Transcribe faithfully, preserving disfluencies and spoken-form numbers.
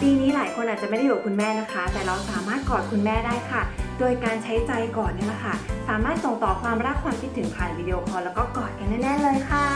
ปีนี้หลายคนอาจจะไม่ได้อยู่กับคุณแม่นะคะแต่เราสามารถกอดคุณแม่ได้ค่ะโดยการใช้ใจกอดนี่แหละค่ะสามารถส่งต่อความรักความคิดถึงผ่านวิดีโอคอลแล้วก็กอดกันแน่ๆเลยค่ะ